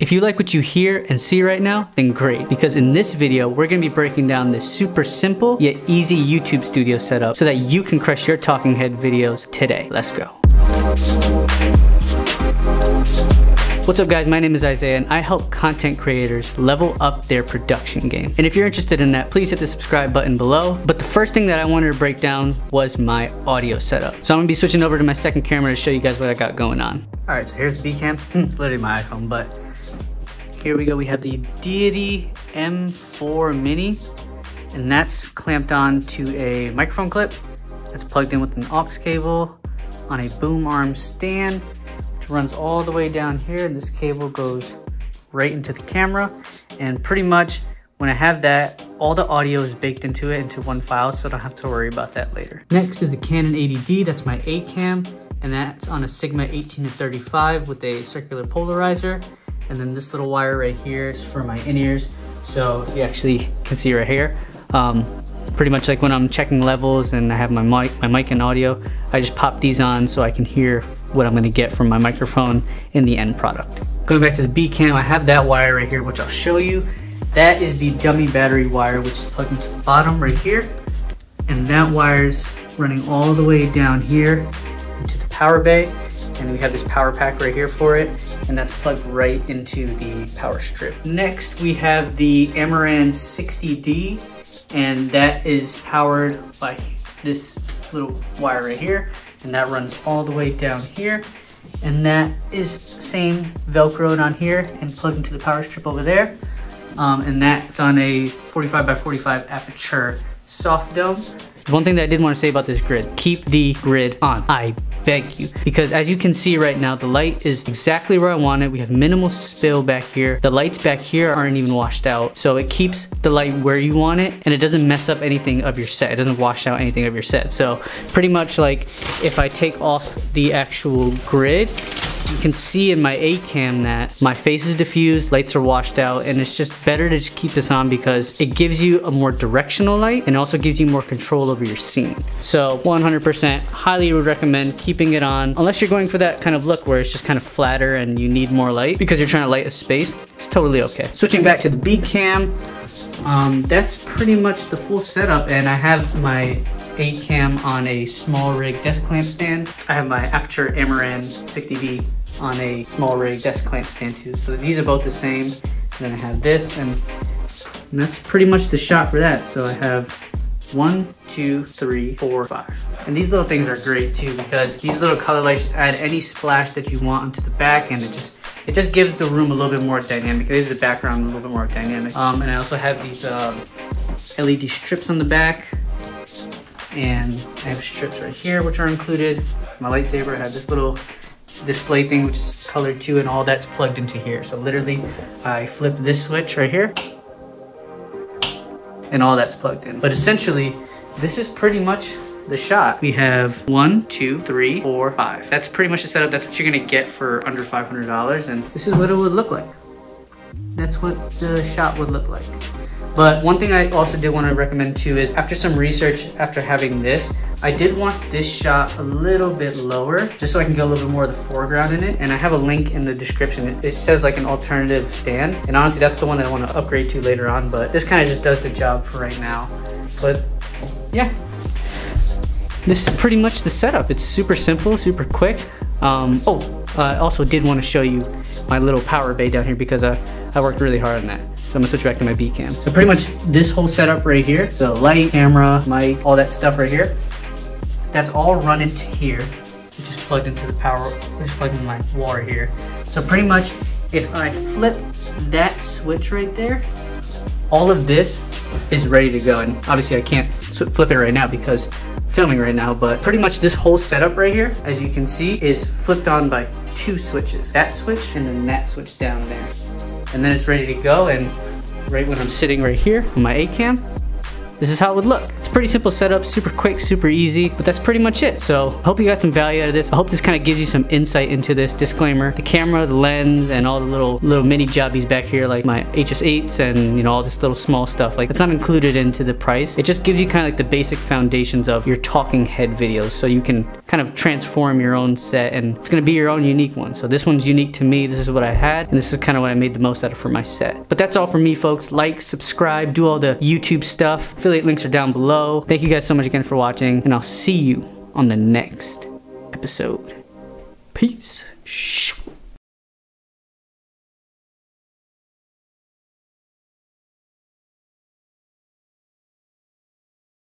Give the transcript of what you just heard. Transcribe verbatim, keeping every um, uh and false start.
If you like what you hear and see right now, then great, because in this video, we're gonna be breaking down this super simple yet easy YouTube Studio setup so that you can crush your talking head videos today. Let's go. What's up guys, my name is Isaiah and I help content creators level up their production game. And if you're interested in that, please hit the subscribe button below. But the first thing that I wanted to break down was my audio setup. So I'm gonna be switching over to my second camera to show you guys what I got going on. All right, so here's the B cam. It's literally my iPhone, but here we go. We have the Deity M four Mini, and that's clamped on to a microphone clip. That's plugged in with an aux cable on a boom arm stand. Runs all the way down here, and this cable goes right into the camera. And pretty much when I have that, all the audio is baked into it into one file, so I don't have to worry about that later. Next is the Canon eighty D, that's my A cam, and that's on a Sigma eighteen to thirty-five with a circular polarizer. And then this little wire right here is for my in-ears. So if you actually can see right here, um, pretty much like when I'm checking levels and I have my mic, my mic and audio, I just pop these on so I can hear what I'm gonna get from my microphone in the end product. Going back to the B cam, I have that wire right here, which I'll show you. That is the dummy battery wire, which is plugged into the bottom right here. And that wire's running all the way down here into the power bay. And we have this power pack right here for it. And that's plugged right into the power strip. Next, we have the Amaran sixty D. And that is powered by this little wire right here. And that runs all the way down here. And that is same Velcroed on here and plugged into the power strip over there. Um, and that's on a forty-five by forty-five Aputure soft dome. One thing that I did want to say about this grid, keep the grid on, I beg you. Because as you can see right now, the light is exactly where I want it. We have minimal spill back here. The lights back here aren't even washed out. So it keeps the light where you want it and it doesn't mess up anything of your set. It doesn't wash out anything of your set. So pretty much like if I take off the actual grid, you can see in my A cam that my face is diffused, lights are washed out, and it's just better to just keep this on because it gives you a more directional light and also gives you more control over your scene. So one hundred percent highly would recommend keeping it on unless you're going for that kind of look where it's just kind of flatter and you need more light because you're trying to light a space. It's totally okay. Switching back to the B cam, um, that's pretty much the full setup, and I have my A cam on a small rig desk clamp stand. I have my Aputure Amaran sixty D on a small rig desk clamp stand too. So these are both the same. And then I have this, and, and that's pretty much the shot for that. So I have one, two, three, four, five. And these little things are great too because these little color lights just add any splash that you want onto the back, and it just it just gives the room a little bit more dynamic. It gives the background a little bit more dynamic. Um, and I also have these um, L E D strips on the back. And I have strips right here, which are included. My lightsaber, I have this little display thing, which is colored too, and all that's plugged into here. So literally, I flip this switch right here, and all that's plugged in. But essentially, this is pretty much the shot. We have one, two, three, four, five. That's pretty much the setup. That's what you're gonna get for under five hundred dollars, and this is what it would look like. That's what the shot would look like. But one thing I also did want to recommend too is after some research, after having this, I did want this shot a little bit lower just so I can get a little bit more of the foreground in it. And I have a link in the description. It, it says like an alternative stand. And honestly, that's the one that I want to upgrade to later on, but this kind of just does the job for right now. But yeah, this is pretty much the setup. It's super simple, super quick. Um, oh, I uh, also did want to show you my little power bay down here because I, I worked really hard on that. So I'm gonna switch back to my B cam. So pretty much this whole setup right here, the light, camera, mic, all that stuff right here, that's all run into here. It's just plugged into the power, just plugged into my wall right here. So pretty much if I flip that switch right there, all of this is ready to go. And obviously I can't flip it right now because I'm filming right now, but pretty much this whole setup right here, as you can see, is flipped on by two switches. That switch and then that switch down there. And then it's ready to go, and right when I'm sitting right here on my A cam, this is how it would look. It's It's a pretty simple setup, super quick, super easy, but that's pretty much it. So I hope you got some value out of this. I hope this kind of gives you some insight into this. Disclaimer, the camera, the lens, and all the little little mini jobbies back here, like my H S eights and, you know, all this little small stuff, like that's not included into the price. It just gives you kind of like the basic foundations of your talking head videos, so you can kind of transform your own set, and it's gonna be your own unique one. So this one's unique to me. This is what I had, and this is kind of what I made the most out of for my set. But that's all for me, folks. Like, subscribe, do all the YouTube stuff. Affiliate links are down below. Thank you guys so much again for watching, and I'll see you on the next episode. Peace.